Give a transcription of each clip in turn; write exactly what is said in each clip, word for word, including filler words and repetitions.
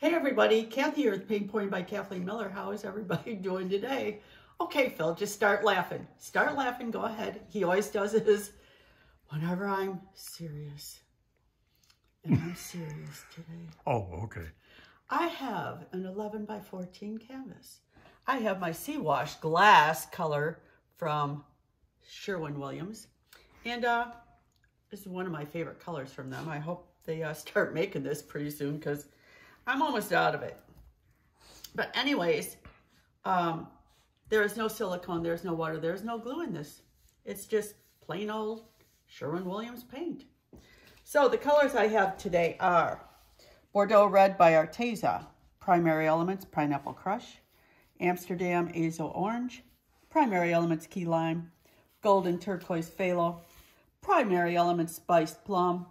Hey everybody, Kathy here with Paint Pouring by Kathleen Miller. How is everybody doing today? Okay, Phil, just start laughing. Start laughing, go ahead. He always does this whenever I'm serious. And I'm serious today. Oh, okay. I have an eleven by fourteen canvas. I have my sea wash glass color from Sherwin-Williams. And uh, this is one of my favorite colors from them. I hope they uh, start making this pretty soon because I'm almost out of it. But anyways, um, there is no silicone, there's no water, there's no glue in this. It's just plain old Sherwin-Williams paint. So the colors I have today are Bordeaux Red by Arteza, Primary Elements Pineapple Crush, Amsterdam Azo Orange, Primary Elements Key Lime, Golden Turquoise Phalo, Primary Elements Spiced Plum,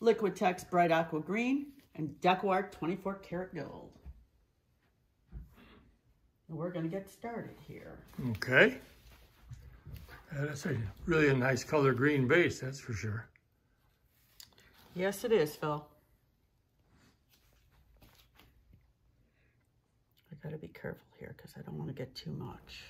Liquitex Bright Aqua Green, and DecoArt twenty-four karat gold. And we're going to get started here. Okay. Yeah, that's a really a nice color green base, that's for sure. Yes, it is, Phil. I got to be careful here because I don't want to get too much.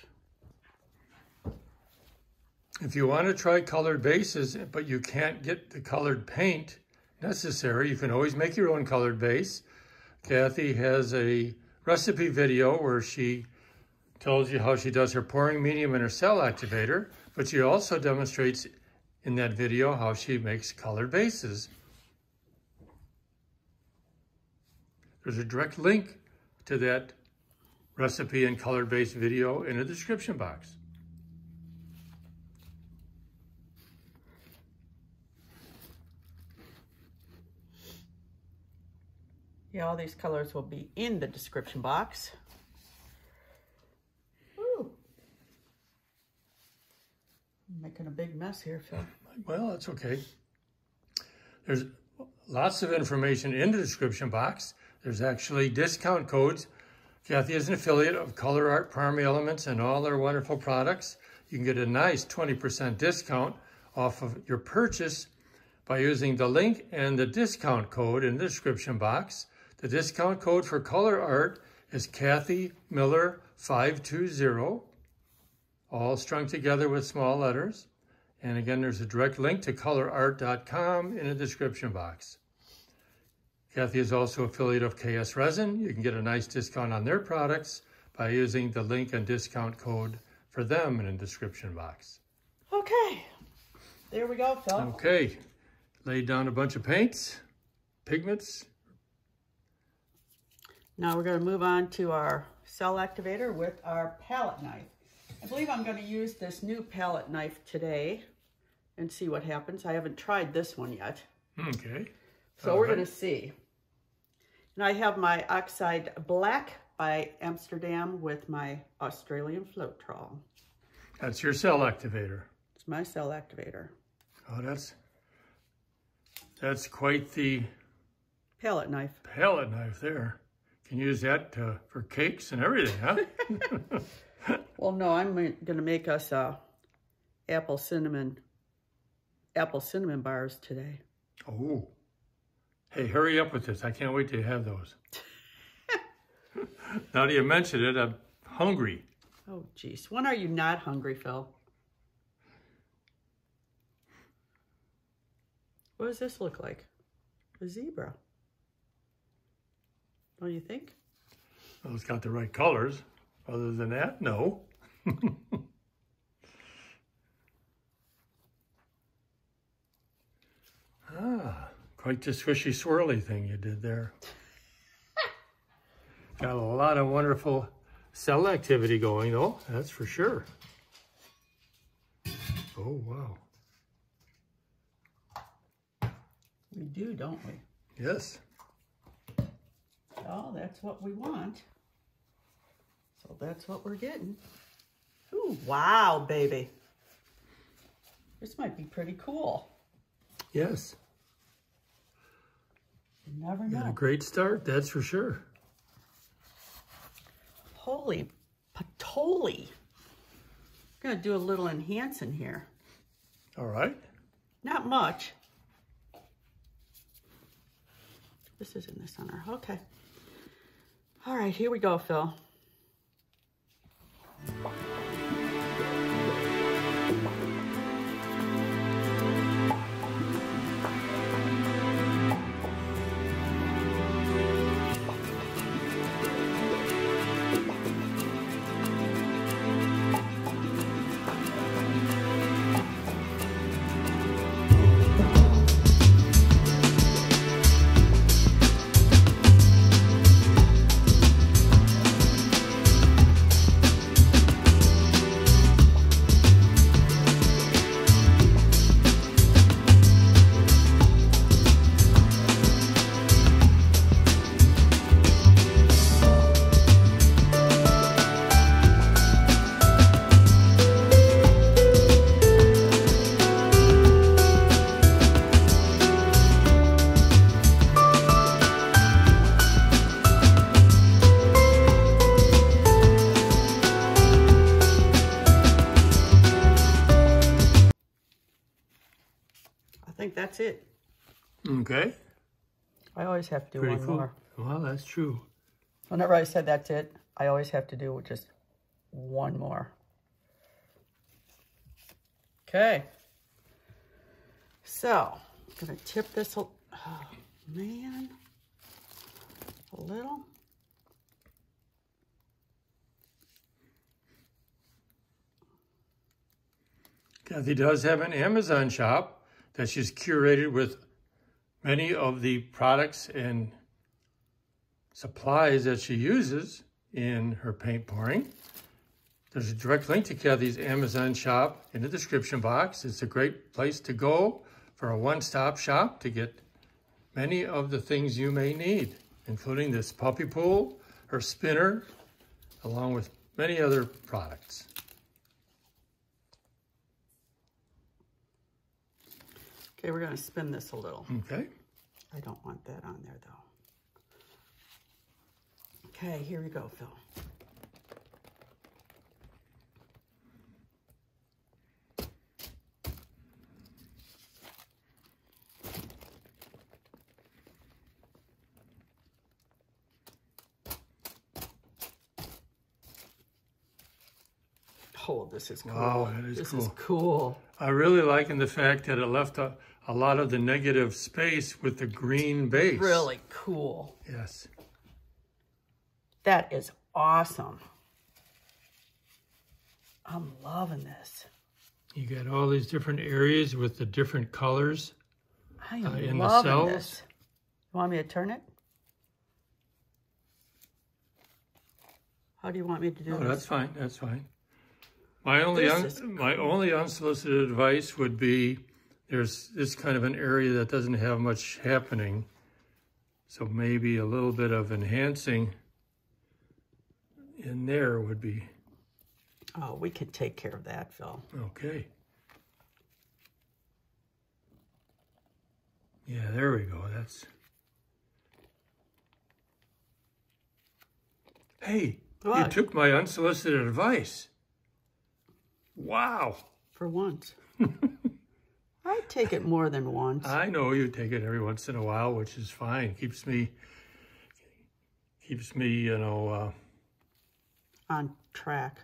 If you want to try colored bases, but you can't get the colored paint necessary, you can always make your own colored base. Kathy has a recipe video where she tells you how she does her pouring medium and her cell activator, but she also demonstrates in that video how she makes colored bases. There's a direct link to that recipe and colored base video in the description box. Yeah, all these colors will be in the description box. Ooh. I'm making a big mess here, Phil. Well, that's okay. There's lots of information in the description box. There's actually discount codes. Kathy is an affiliate of Color Art, Primary Elements, and all their wonderful products. You can get a nice twenty percent discount off of your purchase by using the link and the discount code in the description box. The discount code for Color Art is Kathy Miller five two zero, all strung together with small letters. And again, there's a direct link to color art dot com in the description box. Kathy is also affiliate of K S Resin. You can get a nice discount on their products by using the link and discount code for them in the description box. Okay, there we go, Phil. Okay, laid down a bunch of paints, pigments. Now we're going to move on to our cell activator with our palette knife. I believe I'm going to use this new palette knife today and see what happens. I haven't tried this one yet. Okay. So all we're right. going to see. And I have my Oxide Black by Amsterdam with my Australian Floetrol. That's your cell activator. It's my cell activator. Oh, that's, that's quite the palette knife. Palette knife there. Can use that uh, for cakes and everything, huh? Well, no, I'm gonna make us uh, apple cinnamon, apple cinnamon bars today. Oh, hey, hurry up with this! I can't wait to have those. Now that you mentioned it, I'm hungry. Oh, geez, when are you not hungry, Phil? What does this look like? A zebra. What do you think? Well, it's got the right colors. Other than that, no. Ah, quite the swishy swirly thing you did there. Got a lot of wonderful cell activity going though, that's for sure. Oh, wow. We do, don't we? Yes. Oh, that's what we want. So that's what we're getting. Ooh, wow, baby. This might be pretty cool. Yes. You never know. Got a great start, that's for sure. Holy patoli. I'm going to do a little enhancing here. All right. Not much. This isn't the center. Okay. All right, here we go, Phil. That's it. Okay. I always have to do Pretty one cool. more. Well, that's true. Whenever I said that's it, I always have to do just one more. Okay. So, I'm going to tip this, oh, man, a little. Kathy does have an Amazon shop that she's curated with many of the products and supplies that she uses in her paint pouring. There's a direct link to Kathy's Amazon shop in the description box. It's a great place to go for a one-stop shop to get many of the things you may need, including this puppy pool, her spinner, along with many other products. Okay, we're going to spin this a little. Okay. I don't want that on there, though. Okay, here we go, Phil. Oh, this is cool. Wow, that is this cool. This is cool. I really liking the fact that it left a a lot of the negative space with the green base. Really cool. Yes. That is awesome. I'm loving this. You got all these different areas with the different colors I am uh, in loving the cells. This. You want me to turn it? How do you want me to do oh, this? Oh, that's fine. That's fine. My only un cool. my only unsolicited advice would be there's this kind of an area that doesn't have much happening, so maybe a little bit of enhancing in there would be. Oh, we could take care of that, Phil. Okay. Yeah, there we go. That's. Hey, what? You took my unsolicited advice. Wow. For once. I take it more than once. I know you take it every once in a while, which is fine. Keeps me, keeps me, you know. Uh, On track.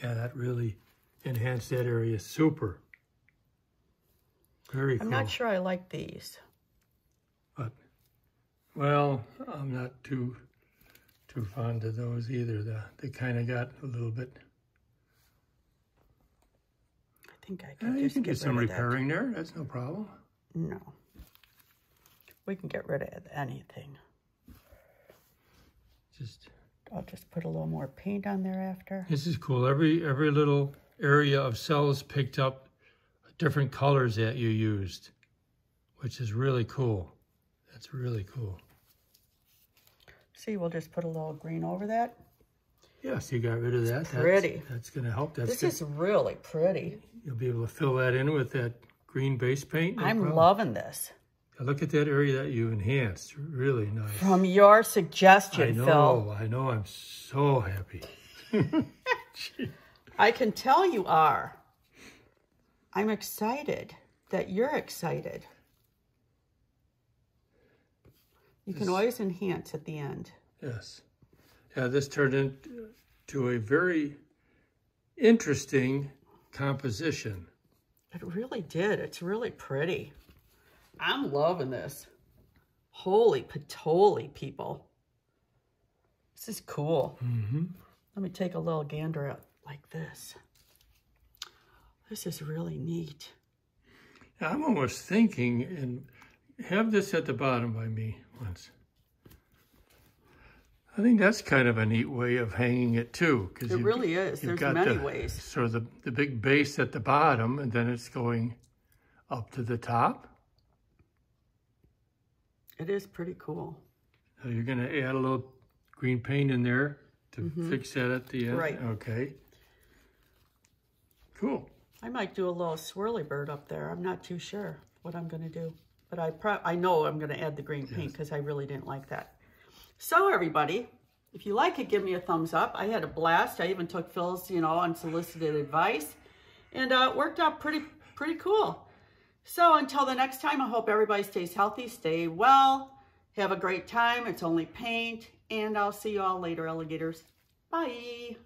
Yeah, that really enhanced that area. Super. Very cool. I'm not sure I like these. But, well, I'm not too too fond of those either. The, they kind of got a little bit. I think I can. Yeah, just you can get, get some repairing that. There. That's no problem. No. We can get rid of anything. Just. I'll just put a little more paint on there after. This is cool. Every every little area of cells picked up different colors that you used, which is really cool. That's really cool. See, we'll just put a little green over that. Yes, you got rid of that. It's pretty. That's, that's going to help. That's this good. Is really pretty. You'll be able to fill that in with that green base paint. No I'm problem. Loving this. Now look at that area that you enhanced. Really nice. From your suggestion, I know, Phil. I know. I'm so happy. I can tell you are. I'm excited that you're excited. You this, can always enhance at the end. Yes. Yeah, this turned into a very interesting composition. It really did. It's really pretty. I'm loving this. Holy patoli, people. This is cool. Mm-hmm. Let me take a little gander at like this. This is really neat. Now, I'm almost thinking, and have this at the bottom by me once. I think that's kind of a neat way of hanging it too. It you, really is. There's many the, ways. So the, the big base at the bottom, and then it's going up to the top. It is pretty cool. So you're going to add a little green paint in there to mm-hmm. fix that at the end? Right. Okay. Cool. I might do a little swirly bird up there. I'm not too sure what I'm going to do. But I, pro I know I'm going to add the green paint because yes. I really didn't like that. So everybody, if you like it, give me a thumbs up. I had a blast. I even took Phil's, you know, unsolicited advice. And uh, it worked out pretty, pretty cool. So until the next time, I hope everybody stays healthy, stay well, have a great time. It's only paint. And I'll see you all later, alligators. Bye.